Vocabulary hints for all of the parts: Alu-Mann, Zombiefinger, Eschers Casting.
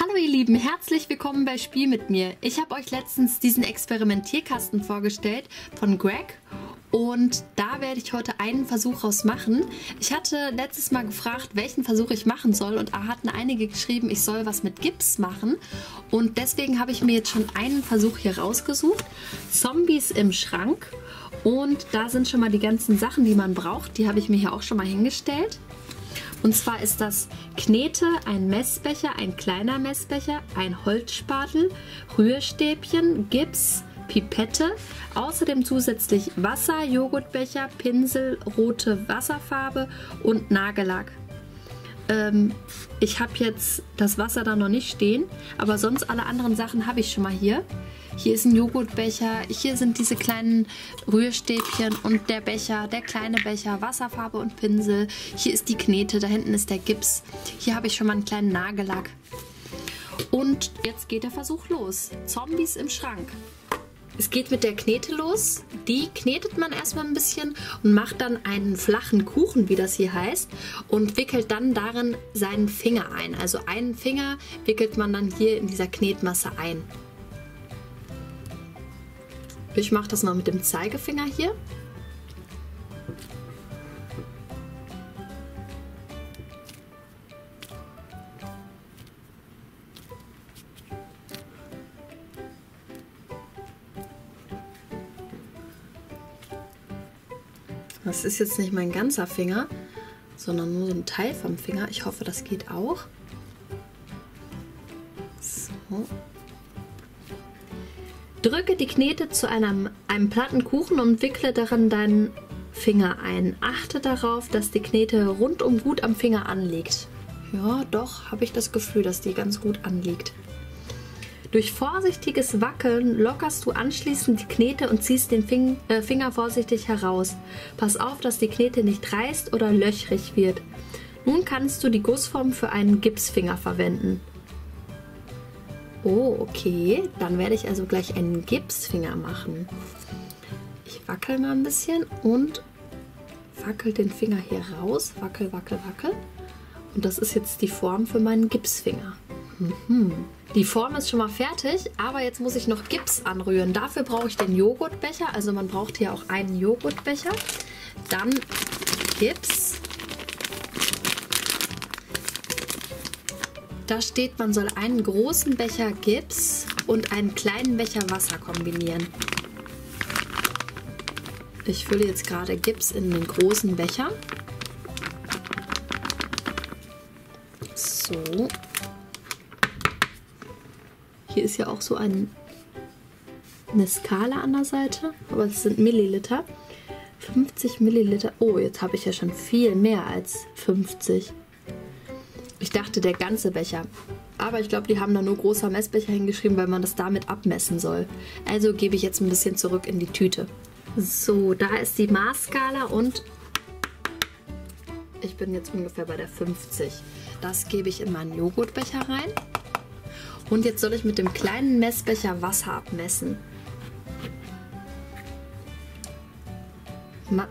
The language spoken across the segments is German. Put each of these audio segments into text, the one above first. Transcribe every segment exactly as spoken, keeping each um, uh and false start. Hallo ihr Lieben, herzlich willkommen bei Spiel mit mir. Ich habe euch letztens diesen Experimentierkasten vorgestellt von Greg und da werde ich heute einen Versuch raus machen. Ich hatte letztes Mal gefragt, welchen Versuch ich machen soll und da hatten einige geschrieben, ich soll was mit Gips machen und deswegen habe ich mir jetzt schon einen Versuch hier rausgesucht. Zombies im Schrank und da sind schon mal die ganzen Sachen, die man braucht, die habe ich mir hier auch schon mal hingestellt. Und zwar ist das Knete, ein Messbecher, ein kleiner Messbecher, ein Holzspatel, Rührstäbchen, Gips, Pipette, außerdem zusätzlich Wasser, Joghurtbecher, Pinsel, rote Wasserfarbe und Nagellack. Ähm, ich habe jetzt das Wasser da noch nicht stehen, aber sonst alle anderen Sachen habe ich schon mal hier. Hier ist ein Joghurtbecher, hier sind diese kleinen Rührstäbchen und der Becher, der kleine Becher, Wasserfarbe und Pinsel. Hier ist die Knete, da hinten ist der Gips. Hier habe ich schon mal einen kleinen Nagellack. Und jetzt geht der Versuch los. Zombies im Schrank. Es geht mit der Knete los. Die knetet man erstmal ein bisschen und macht dann einen flachen Kuchen, wie das hier heißt, und wickelt dann darin seinen Finger ein. Also einen Finger wickelt man dann hier in dieser Knetmasse ein. Ich mache das mal mit dem Zeigefinger hier. Das ist jetzt nicht mein ganzer Finger, sondern nur so ein Teil vom Finger. Ich hoffe, das geht auch. So. Drücke die Knete zu einem, einem platten Kuchen und wickle darin deinen Finger ein. Achte darauf, dass die Knete rundum gut am Finger anliegt. Ja, doch, habe ich das Gefühl, dass die ganz gut anliegt. Durch vorsichtiges Wackeln lockerst du anschließend die Knete und ziehst den Fing, äh, Finger vorsichtig heraus. Pass auf, dass die Knete nicht reißt oder löchrig wird. Nun kannst du die Gussform für einen Gipsfinger verwenden. Oh, okay. Dann werde ich also gleich einen Gipsfinger machen. Ich wackel mal ein bisschen und wackel den Finger hier raus. Wackel, wackel, wackel. Und das ist jetzt die Form für meinen Gipsfinger. Mhm. Die Form ist schon mal fertig, aber jetzt muss ich noch Gips anrühren. Dafür brauche ich den Joghurtbecher. Also man braucht hier auch einen Joghurtbecher. Dann Gips. Da steht, man soll einen großen Becher Gips und einen kleinen Becher Wasser kombinieren. Ich fülle jetzt gerade Gips in den großen Becher. So. Hier ist ja auch so ein, eine Skala an der Seite, aber es sind Milliliter. fünfzig Milliliter. Oh, jetzt habe ich ja schon viel mehr als fünfzig. Ich dachte, der ganze Becher. Aber ich glaube, die haben da nur großer Messbecher hingeschrieben, weil man das damit abmessen soll. Also gebe ich jetzt ein bisschen zurück in die Tüte. So, da ist die Maßskala und ich bin jetzt ungefähr bei der fünfzig. Das gebe ich in meinen Joghurtbecher rein. Und jetzt soll ich mit dem kleinen Messbecher Wasser abmessen.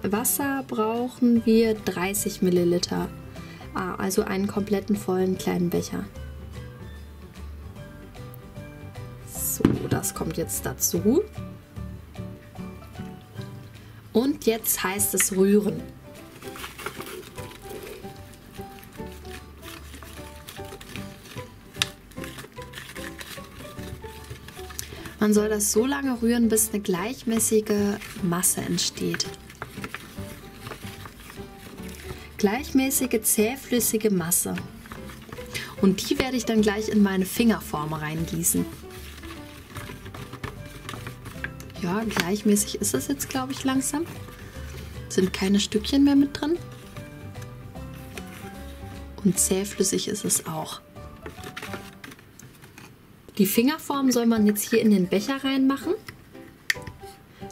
Wasser brauchen wir dreißig Milliliter. Ah, also einen kompletten vollen kleinen Becher. So, das kommt jetzt dazu. Und jetzt heißt es rühren. Man soll das so lange rühren, bis eine gleichmäßige Masse entsteht. Gleichmäßige, zähflüssige Masse. Und die werde ich dann gleich in meine Fingerform reingießen. Ja, gleichmäßig ist das jetzt, glaube ich, langsam. Sind keine Stückchen mehr mit drin. Und zähflüssig ist es auch. Die Fingerform soll man jetzt hier in den Becher reinmachen,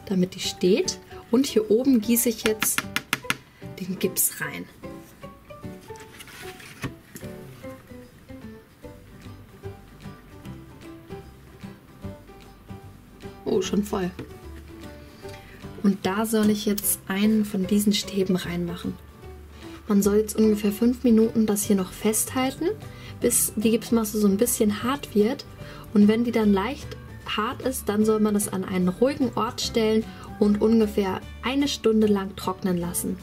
damit die steht. Und hier oben gieße ich jetzt den Gips rein. Oh, schon voll. Und da soll ich jetzt einen von diesen Stäben reinmachen. Man soll jetzt ungefähr fünf Minuten das hier noch festhalten, bis die Gipsmasse so ein bisschen hart wird. Und wenn die dann leicht hart ist, dann soll man das an einen ruhigen Ort stellen und ungefähr eine Stunde lang trocknen lassen.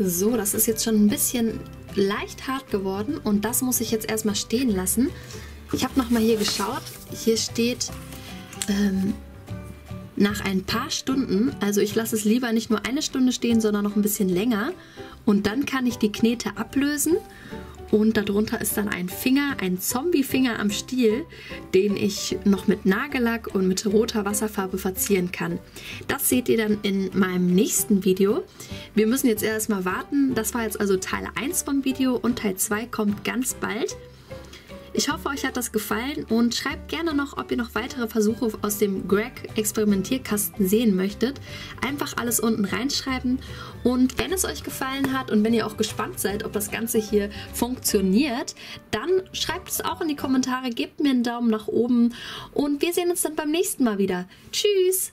So, das ist jetzt schon ein bisschen leicht hart geworden und das muss ich jetzt erstmal stehen lassen. Ich habe nochmal hier geschaut, hier steht ähm, nach ein paar Stunden, also ich lasse es lieber nicht nur eine Stunde stehen, sondern noch ein bisschen länger. Und dann kann ich die Knete ablösen und darunter ist dann ein Finger, ein Zombiefinger am Stiel, den ich noch mit Nagellack und mit roter Wasserfarbe verzieren kann. Das seht ihr dann in meinem nächsten Video. Wir müssen jetzt erstmal warten. Das war jetzt also Teil eins vom Video und Teil zwei kommt ganz bald. Ich hoffe, euch hat das gefallen und schreibt gerne noch, ob ihr noch weitere Versuche aus dem Greg-Experimentierkasten sehen möchtet. Einfach alles unten reinschreiben und wenn es euch gefallen hat und wenn ihr auch gespannt seid, ob das Ganze hier funktioniert, dann schreibt es auch in die Kommentare, gebt mir einen Daumen nach oben und wir sehen uns dann beim nächsten Mal wieder. Tschüss!